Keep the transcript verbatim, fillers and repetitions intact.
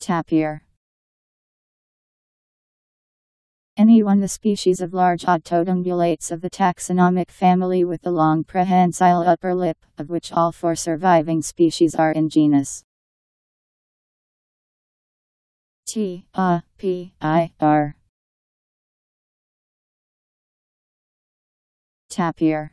Tapir. Any one the species of large autodungulates of the taxonomic family with the long prehensile upper lip, of which all four surviving species are in genus T A P I R. Tapir.